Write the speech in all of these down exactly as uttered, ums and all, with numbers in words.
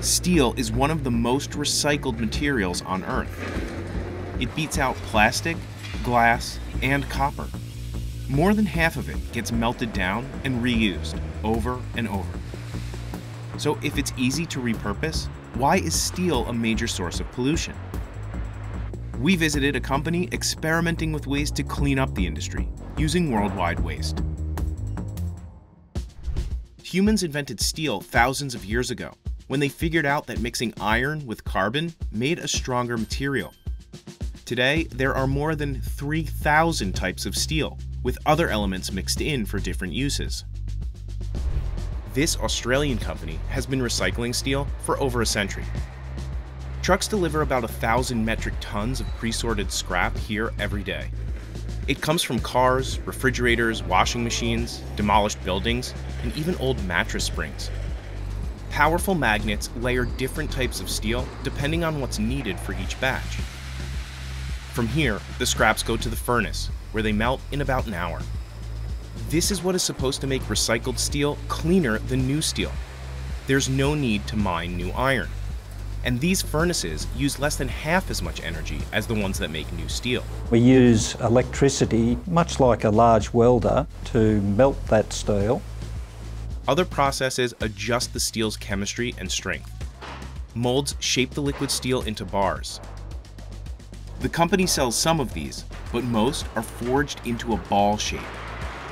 Steel is one of the most recycled materials on Earth. It beats out plastic, glass, and copper. More than half of it gets melted down and reused over and over. So if it's easy to repurpose, why is steel a major source of pollution? We visited a company experimenting with ways to clean up the industry using worldwide waste. Humans invented steel thousands of years ago when they figured out that mixing iron with carbon made a stronger material. Today, there are more than three thousand types of steel, with other elements mixed in for different uses. This Australian company has been recycling steel for over a century. Trucks deliver about a thousand metric tons of pre-sorted scrap here every day. It comes from cars, refrigerators, washing machines, demolished buildings, and even old mattress springs. Powerful magnets layer different types of steel depending on what's needed for each batch. From here, the scraps go to the furnace, where they melt in about an hour. This is what is supposed to make recycled steel cleaner than new steel. There's no need to mine new iron. And these furnaces use less than half as much energy as the ones that make new steel. We use electricity, much like a large welder, to melt that steel. Other processes adjust the steel's chemistry and strength. Molds shape the liquid steel into bars. The company sells some of these, but most are forged into a ball shape.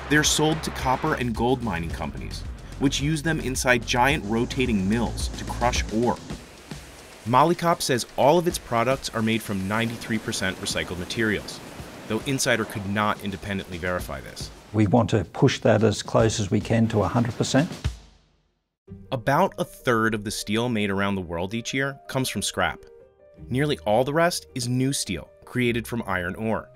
They're sold to copper and gold mining companies, which use them inside giant rotating mills to crush ore. Molycop says all of its products are made from ninety-three percent recycled materials, though Insider could not independently verify this. We want to push that as close as we can to one hundred percent. About a third of the steel made around the world each year comes from scrap. Nearly all the rest is new steel created from iron ore.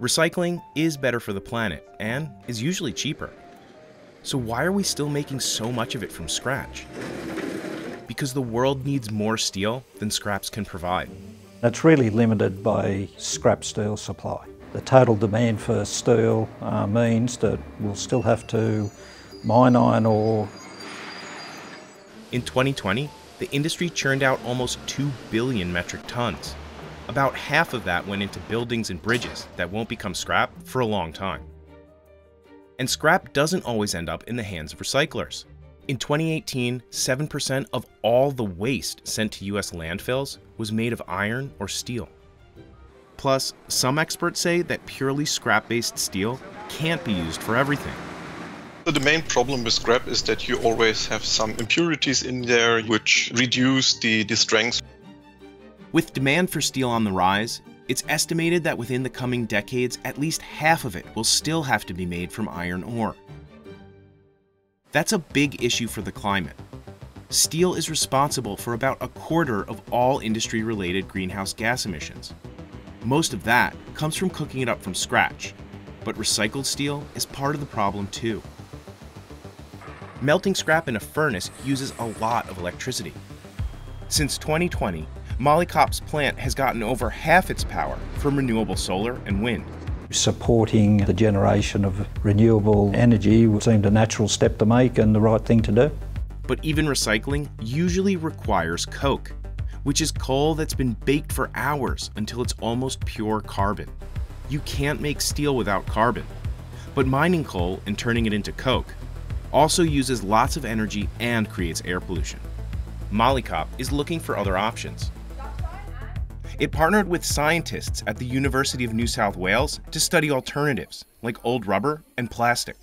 Recycling is better for the planet and is usually cheaper. So why are we still making so much of it from scratch? Because the world needs more steel than scraps can provide. That's really limited by scrap steel supply. The total demand for steel uh, means that we'll still have to mine iron ore. In twenty twenty, the industry churned out almost two billion metric tons. About half of that went into buildings and bridges that won't become scrap for a long time. And scrap doesn't always end up in the hands of recyclers. In twenty eighteen, seven percent of all the waste sent to U S landfills was made of iron or steel. Plus, some experts say that purely scrap-based steel can't be used for everything. The main problem with scrap is that you always have some impurities in there which reduce the, the strength. With demand for steel on the rise, it's estimated that within the coming decades, at least half of it will still have to be made from iron ore. That's a big issue for the climate. Steel is responsible for about a quarter of all industry-related greenhouse gas emissions. Most of that comes from cooking it up from scratch, but recycled steel is part of the problem too. Melting scrap in a furnace uses a lot of electricity. Since twenty twenty, Molycop's plant has gotten over half its power from renewable solar and wind. Supporting the generation of renewable energy seemed a natural step to make and the right thing to do. But even recycling usually requires coke, which is coal that's been baked for hours until it's almost pure carbon. You can't make steel without carbon. But mining coal and turning it into coke also uses lots of energy and creates air pollution. Molycop is looking for other options. It partnered with scientists at the University of New South Wales to study alternatives, like old rubber and plastic.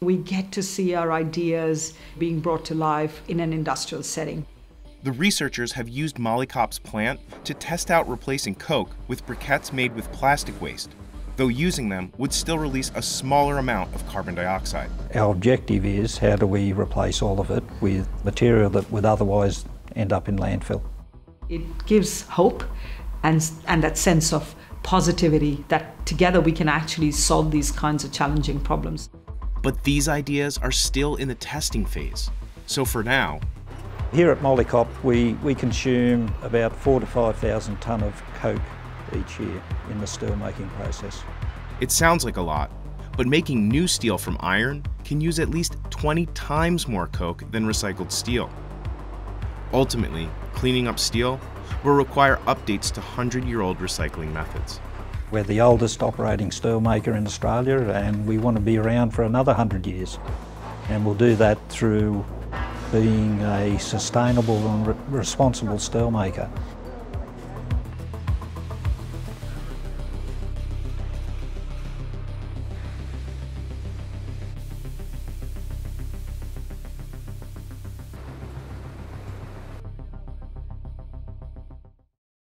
We get to see our ideas being brought to life in an industrial setting. The researchers have used Molycop's plant to test out replacing coke with briquettes made with plastic waste, though using them would still release a smaller amount of carbon dioxide. Our objective is how do we replace all of it with material that would otherwise end up in landfill. It gives hope and, and that sense of positivity that together we can actually solve these kinds of challenging problems. But these ideas are still in the testing phase. So for now... Here at Molycop, we, we consume about four to five thousand tonne of coke each year in the steelmaking process. It sounds like a lot, but making new steel from iron can use at least twenty times more coke than recycled steel. Ultimately, cleaning up steel will require updates to hundred-year-old recycling methods. We're the oldest operating steelmaker in Australia, and we want to be around for another hundred years. And we'll do that through being a sustainable and re- responsible steelmaker.